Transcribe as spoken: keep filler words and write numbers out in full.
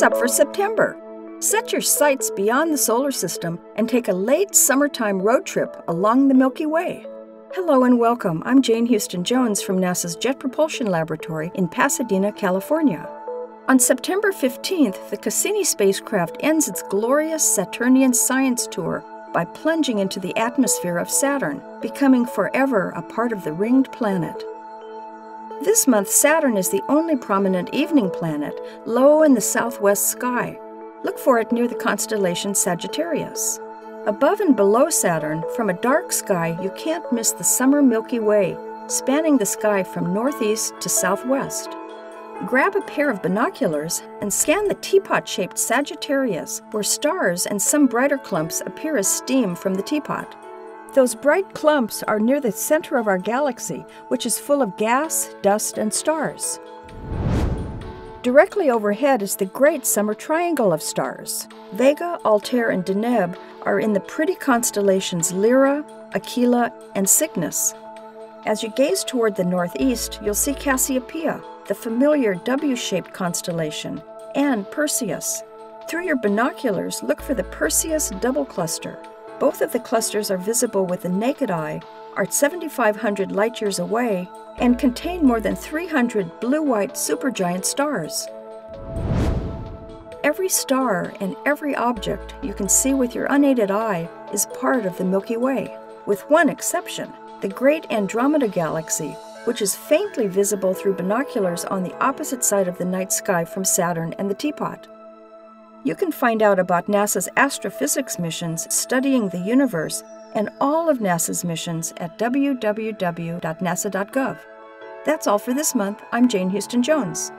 that's up for September. Set your sights beyond the solar system and take a late summertime road trip along the Milky Way. Hello and welcome. I'm Jane Houston Jones from NASA's Jet Propulsion Laboratory in Pasadena, California. On September fifteenth, the Cassini spacecraft ends its glorious Saturnian science tour by plunging into the atmosphere of Saturn, becoming forever a part of the ringed planet. This month, Saturn is the only prominent evening planet low in the southwest sky. Look for it near the constellation Sagittarius. Above and below Saturn, from a dark sky, you can't miss the summer Milky Way, spanning the sky from northeast to southwest. Grab a pair of binoculars and scan the teapot-shaped Sagittarius, where stars and some brighter clumps appear as steam from the teapot. Those bright clumps are near the center of our galaxy, which is full of gas, dust, and stars. Directly overhead is the great summer triangle of stars. Vega, Altair, and Deneb are in the pretty constellations Lyra, Aquila, and Cygnus. As you gaze toward the northeast, you'll see Cassiopeia, the familiar W-shaped constellation, and Perseus. Through your binoculars, look for the Perseus double cluster. Both of the clusters are visible with the naked eye, are seventy-five hundred light-years away, and contain more than three hundred blue-white supergiant stars. Every star and every object you can see with your unaided eye is part of the Milky Way, with one exception, the great Andromeda Galaxy, which is faintly visible through binoculars on the opposite side of the night sky from Saturn and the teapot. You can find out about NASA's astrophysics missions studying the universe and all of NASA's missions at w w w dot nasa dot gov. That's all for this month. I'm Jane Houston Jones.